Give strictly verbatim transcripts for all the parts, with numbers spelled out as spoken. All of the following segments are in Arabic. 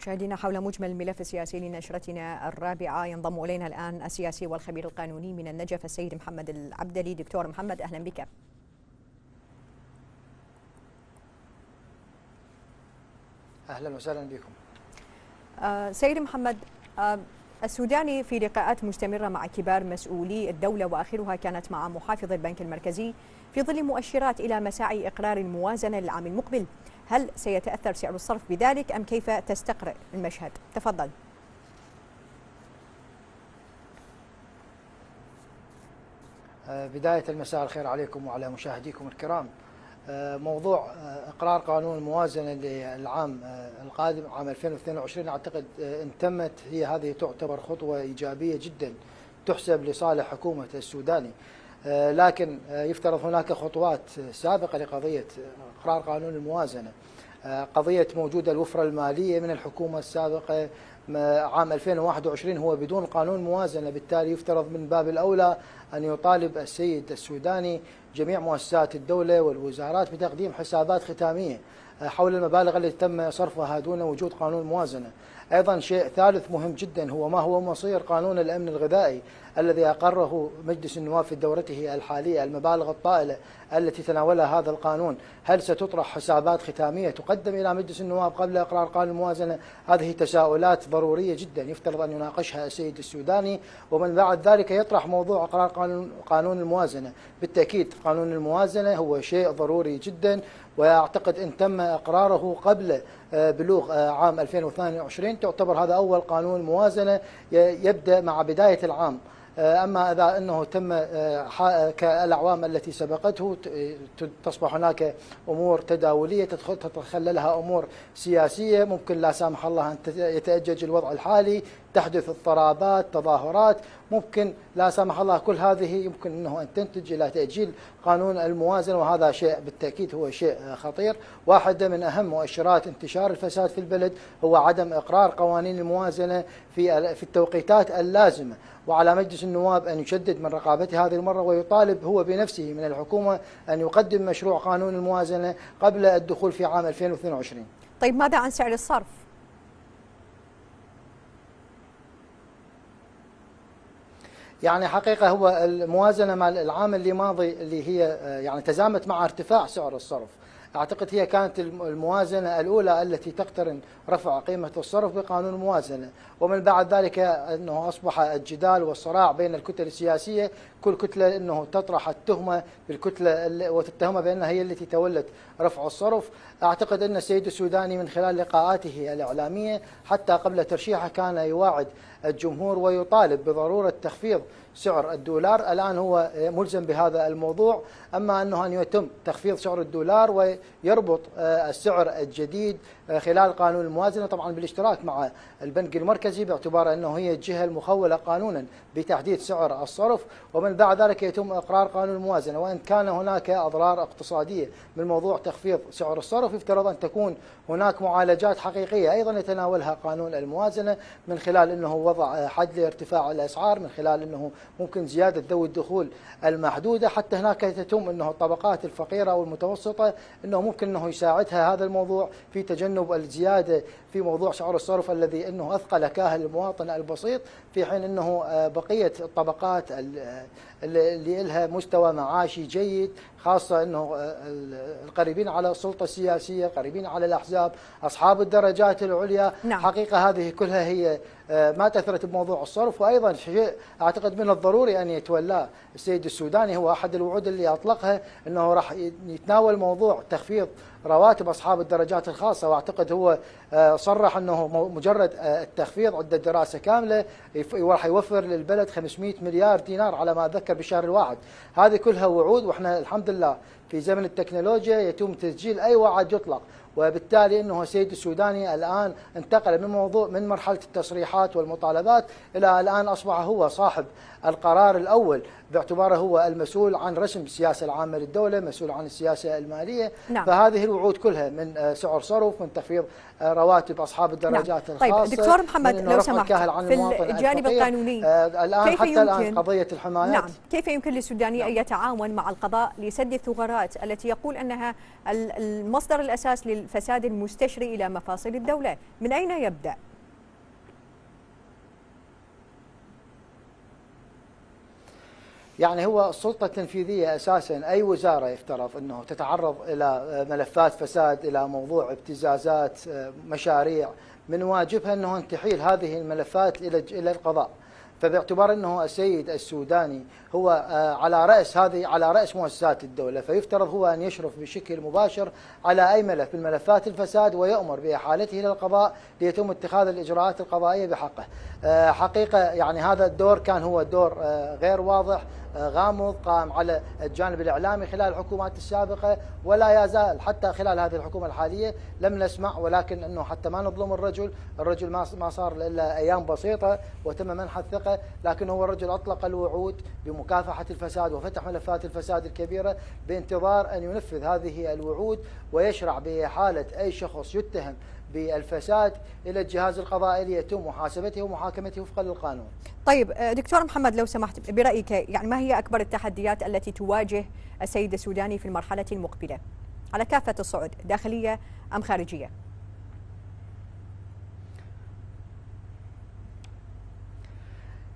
مشاهدينا، حول مجمل الملف السياسي لنشرتنا الرابعة ينضم إلينا الآن السياسي والخبير القانوني من النجف السيد محمد العبدلي. دكتور محمد، أهلا بك. أهلا وسهلا بكم. آه سيد محمد، آه السوداني في لقاءات مستمرة مع كبار مسؤولي الدولة وآخرها كانت مع محافظ البنك المركزي في ظل مؤشرات إلى مساعي إقرار الموازنة للعام المقبل، هل سيتأثر سعر الصرف بذلك أم كيف تستقرئ المشهد؟ تفضل. بداية المساء الخير عليكم وعلى مشاهديكم الكرام. موضوع إقرار قانون الموازنة للعام القادم عام ألفين واثنين وعشرين أعتقد إن تمت هي هذه تعتبر خطوة إيجابية جدا تحسب لصالح حكومة السوداني، لكن يفترض هناك خطوات سابقة لقضية إقرار قانون الموازنة. قضية موجودة الوفرة المالية من الحكومة السابقة عام ألفين وواحد وعشرين هو بدون قانون موازنة، بالتالي يفترض من باب الأولى أن يطالب السيد السوداني جميع مؤسسات الدولة والوزارات بتقديم حسابات ختامية حول المبالغ التي تم صرفها دون وجود قانون موازنة. أيضا شيء ثالث مهم جدا هو ما هو مصير قانون الأمن الغذائي الذي أقره مجلس النواب في دورته الحالية. المبالغ الطائلة التي تناولها هذا القانون هل ستطرح حسابات ختامية تقدم إلى مجلس النواب قبل إقرار قانون الموازنة؟ هذه تساؤلات ضرورية جدا يفترض أن يناقشها السيد السوداني، ومن بعد ذلك يطرح موضوع إقرار قانون الموازنة. بالتأكيد قانون الموازنة هو شيء ضروري جدا، وأعتقد أن تم إقراره قبل بلوغ عام ألفين واثنين وعشرين. تعتبر هذا أول قانون موازنة يبدأ مع بداية العام. أما إذا أنه تم كالأعوام التي سبقته تصبح هناك أمور تداولية تتخللها أمور سياسية، ممكن لا سامح الله أن يتأجج الوضع الحالي، تحدث اضطرابات، تظاهرات، ممكن لا سمح الله كل هذه يمكن أنه أن تنتج إلى تأجيل قانون الموازنة، وهذا شيء بالتأكيد هو شيء خطير. واحدة من أهم مؤشرات انتشار الفساد في البلد هو عدم إقرار قوانين الموازنة في في التوقيتات اللازمة، وعلى مجلس النواب أن يشدد من رقابته هذه المرة ويطالب هو بنفسه من الحكومة أن يقدم مشروع قانون الموازنة قبل الدخول في عام ألفين واثنين وعشرين. طيب ماذا عن سعر الصرف؟ يعني حقيقة هو الموازنة مع العام اللي ماضي اللي هي يعني تزامت مع ارتفاع سعر الصرف. أعتقد هي كانت الموازنة الأولى التي تقترن رفع قيمة الصرف بقانون الموازنة، ومن بعد ذلك أنه أصبح الجدال والصراع بين الكتل السياسية، كل كتلة أنه تطرح التهمة بالكتلة وتتهمها بأنها هي التي تولت رفع الصرف. أعتقد أن السيد السوداني من خلال لقاءاته الإعلامية حتى قبل ترشيحه كان يواعد الجمهور ويطالب بضرورة تخفيض سعر الدولار. الآن هو ملزم بهذا الموضوع، أما أنه أن يتم تخفيض سعر الدولار ويربط السعر الجديد خلال قانون الموازنة طبعا بالاشتراك مع البنك المركزي باعتبار أنه هي الجهة المخولة قانونا بتحديد سعر الصرف، ومن بعد ذلك يتم إقرار قانون الموازنة. وإن كان هناك أضرار اقتصادية من موضوع تخفيض سعر الصرف يفترض أن تكون هناك معالجات حقيقية أيضا يتناولها قانون الموازنة، من خلال أنه وضع حد لارتفاع الأسعار، من خلال أنه ممكن زيادة ذوي الدخول المحدودة، حتى هناك تتم أنه الطبقات الفقيرة والمتوسطة أنه ممكن أنه يساعدها هذا الموضوع في تجنب الزيادة في موضوع سعر الصرف الذي أنه أثقل كاهل المواطن البسيط، في حين أنه بقية الطبقات اللي لها مستوى معاشي جيد، خاصة أنه القريبين على السلطة السياسية، قريبين على الأحزاب، أصحاب الدرجات العليا. نعم. حقيقة هذه كلها هي ما تأثرت بموضوع الصرف، وأيضا شيء أعتقد من الضروري أن يتولاه السيد السوداني، هو أحد الوعود اللي أطلقها أنه راح يتناول موضوع تخفيض رواتب أصحاب الدرجات الخاصة، وأعتقد هو صرح أنه مجرد التخفيض عدة دراسة كاملة راح يوفر للبلد خمسمئة مليار دينار على ما أتذكر بالشهر الواحد. هذه كلها وعود، وإحنا الحمد لله في زمن التكنولوجيا يتم تسجيل أي وعد يطلق، وبالتالي أنه السيد السوداني الآن انتقل من موضوع من مرحلة التصريحات والمطالبات إلى الآن أصبح هو صاحب القرار الأول باعتباره هو المسؤول عن رسم السياسة العامة للدولة، مسؤول عن السياسة المالية. نعم. فهذه الوعود كلها من سعر صرف، من تخفيض رواتب أصحاب الدرجات. نعم. الخاصة. طيب دكتور محمد، لو سمحت في الجانب القانوني آه الآن كيف حتى يمكن الآن قضية الحمايات. نعم. كيف يمكن للسوداني أن نعم. يتعاون مع القضاء لسد الثغرات القرارات التي يقول أنها المصدر الأساس للفساد المستشري إلى مفاصل الدولة، من أين يبدأ؟ يعني هو السلطة التنفيذية أساساً أي وزارة يفترض أنه تتعرض إلى ملفات فساد، إلى موضوع ابتزازات، مشاريع، من واجبها أنه أن تحيل هذه الملفات إلى القضاء. فباعتبار أنه السيد السوداني هو على رأس هذه على رأس مؤسسات الدولة، فيفترض هو أن يشرف بشكل مباشر على أي ملف من ملفات الفساد ويأمر بإحالته إلى القضاء ليتم اتخاذ الإجراءات القضائية بحقه. حقيقة يعني هذا الدور كان هو دور غير واضح، غامض، قام على الجانب الإعلامي خلال الحكومات السابقة، ولا يزال حتى خلال هذه الحكومة الحالية لم نسمع، ولكن أنه حتى ما نظلم الرجل، الرجل ما صار إلا أيام بسيطة وتم منح الثقة، لكن هو الرجل أطلق الوعود بمكافحة الفساد وفتح ملفات الفساد الكبيرة بانتظار أن ينفذ هذه الوعود ويشرع بإحالة أي شخص يتهم بالفساد إلى الجهاز القضائي ليتم محاسبته ومحاكمته وفقا للقانون. طيب دكتور محمد لو سمحت، برأيك يعني ما هي أكبر التحديات التي تواجه السيد السوداني في المرحلة المقبلة على كافة الصعد، داخلية أم خارجية؟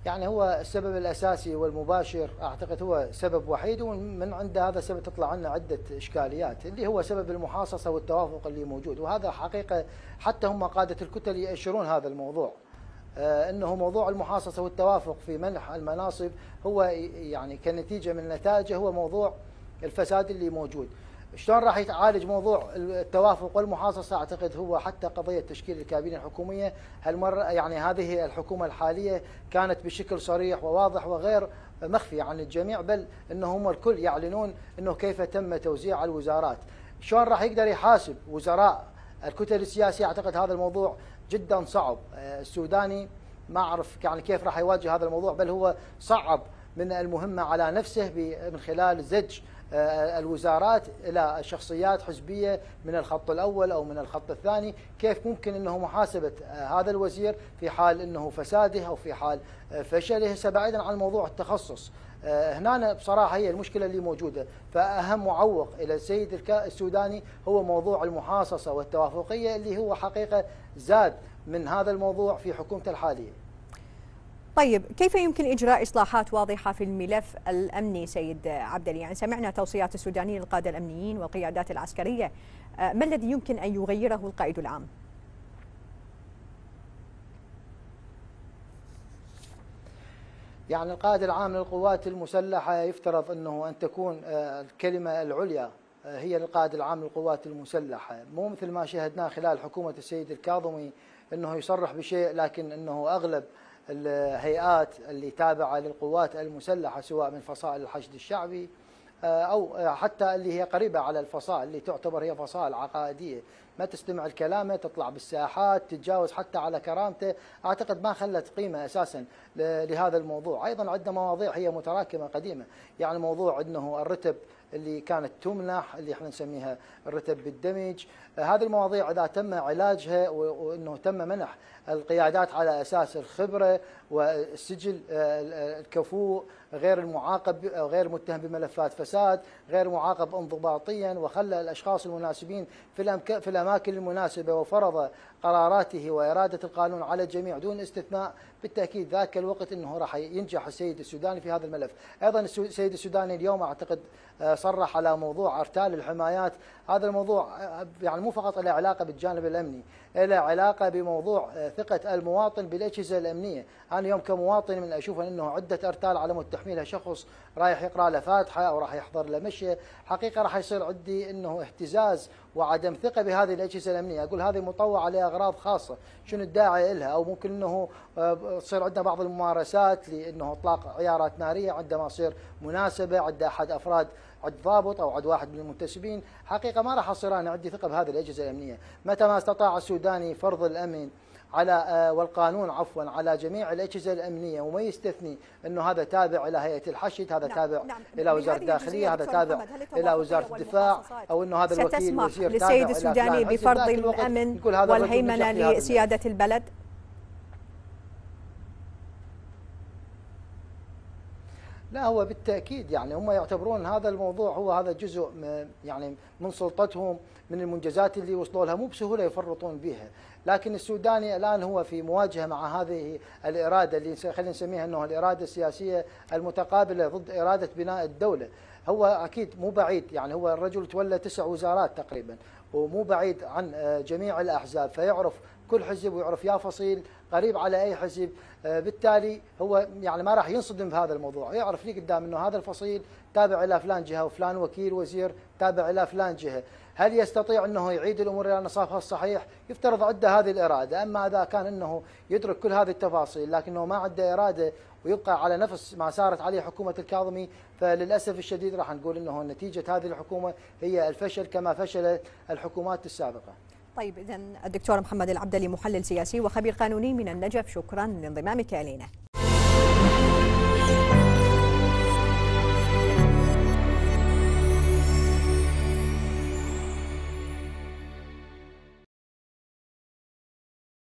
يعني هو السبب الأساسي والمباشر أعتقد هو سبب وحيد، ومن عند هذا السبب تطلع عنا عدة إشكاليات اللي هو سبب المحاصصة والتوافق اللي موجود، وهذا حقيقة حتى هم قادة الكتل يأشرون هذا الموضوع، أنه موضوع المحاصصة والتوافق في منح المناصب هو يعني كنتيجة من نتائجه هو موضوع الفساد اللي موجود. شلون راح يتعالج موضوع التوافق والمحاصصه؟ اعتقد هو حتى قضيه تشكيل الكابينه الحكوميه هالمره، يعني هذه الحكومه الحاليه كانت بشكل صريح وواضح وغير مخفي عن الجميع، بل انهم الكل يعلنون انه كيف تم توزيع الوزارات. شلون راح يقدر يحاسب وزراء الكتل السياسيه؟ اعتقد هذا الموضوع جدا صعب. السوداني ما اعرف يعني كيف راح يواجه هذا الموضوع، بل هو صعب من المهمه على نفسه من خلال زج الوزارات إلى شخصيات حزبية من الخط الأول أو من الخط الثاني. كيف ممكن أنه محاسبة هذا الوزير في حال أنه فساده أو في حال فشله؟ بعيدا عن موضوع التخصص هنا بصراحة هي المشكلة اللي موجودة. فأهم معوق إلى السيد السوداني هو موضوع المحاصصة والتوافقية اللي هو حقيقة زاد من هذا الموضوع في حكومته الحالية. طيب كيف يمكن إجراء إصلاحات واضحة في الملف الأمني سيد عبدلي؟ يعني سمعنا توصيات السوداني للقادة الأمنيين والقيادات العسكرية، ما الذي يمكن أن يغيره القائد العام؟ يعني القائد العام للقوات المسلحة يفترض أنه أن تكون الكلمة العليا هي للقائد العام للقوات المسلحة، مو مثل ما شاهدناه خلال حكومة السيد الكاظمي أنه يصرح بشيء لكن أنه أغلب الهيئات اللي تابعة للقوات المسلحة سواء من فصائل الحشد الشعبي أو حتى اللي هي قريبة على الفصائل اللي تعتبر هي فصائل عقائدية ما تستمع الكلامة، تطلع بالساحات، تتجاوز حتى على كرامته. أعتقد ما خلت قيمة أساسا لهذا الموضوع. أيضا عندنا مواضيع هي متراكمة قديمة، يعني موضوع أنه الرتب اللي كانت تمنح اللي احنا نسميها الرتب بالدمج، هذه المواضيع إذا تم علاجها وأنه تم منح القيادات على أساس الخبرة والسجل الكفوء، غير المعاقب، غير متهم بملفات فساد، غير معاقب انضباطيا، وخلى الأشخاص المناسبين في في الأماكن المناسبة، وفرض قراراته وإرادة القانون على الجميع دون استثناء، بالتأكيد ذاك الوقت أنه راح ينجح السيد السوداني في هذا الملف. أيضا السيد السوداني اليوم أعتقد صرح على موضوع ارتال الحمايات، هذا الموضوع يعني مو فقط له علاقة بالجانب الأمني، له علاقة بموضوع ثقة المواطن بالأجهزة الأمنية. أنا يوم كمواطن من أشوف أنه عدة ارتال على مود تحميلها شخص رايح يقرأ له فاتحة أو راح يحضر له مشي، حقيقة راح يصير عندي أنه اهتزاز وعدم ثقة بهذه الأجهزة الأمنية. أقول هذه مطوعة لأغراض خاصة، شنو الداعي لها؟ أو ممكن أنه تصير عندنا بعض الممارسات لأنه إطلاق عيارات نارية عندما يصير مناسبة عند أحد أفراد عند ضابط أو عند واحد من المنتسبين. حقيقة ما راح أصير أنا عندي ثقة بهذه الأجهزة الأمنية. متى ما استطاع السوداني فرض الأمن على والقانون عفوا على جميع الأجهزة الأمنية وما يستثني أنه هذا تابع إلى هيئة الحشد، هذا نعم تابع نعم إلى وزارة الداخلية، هذا تابع إلى وزارة الدفاع، أو أنه هذا الوكيل وزير للسيد السوداني بفرض الأمن والهيمنة لسيادة البلد. لا هو بالتأكيد يعني هم يعتبرون هذا الموضوع هو هذا جزء يعني من سلطتهم، من المنجزات اللي وصلوا لها مو بسهولة يفرطون بها. لكن السوداني الآن هو في مواجهة مع هذه الإرادة اللي خلينا نسميها أنه الإرادة السياسية المتقابلة ضد إرادة بناء الدولة. هو أكيد مو بعيد يعني هو الرجل تولى تسع وزارات تقريبا ومو بعيد عن جميع الأحزاب، فيعرف كل حزب ويعرف يا فصيل قريب على أي حزب، بالتالي هو يعني ما راح ينصدم بهذا الموضوع، يعرف لي قدام أنه هذا الفصيل تابع إلى فلان جهة وفلان وكيل وزير تابع إلى فلان جهة. هل يستطيع أنه يعيد الأمور إلى نصابها الصحيح؟ يفترض عنده هذه الإرادة، أما إذا كان أنه يدرك كل هذه التفاصيل لكنه ما عنده إرادة ويبقى على نفس ما سارت عليه حكومة الكاظمي، فللأسف الشديد راح نقول أنه نتيجة هذه الحكومة هي الفشل كما فشلت الحكومات السابقة. طيب إذن الدكتور محمد العبدلي محلل سياسي وخبير قانوني من النجف، شكرا لانضمامك إلينا.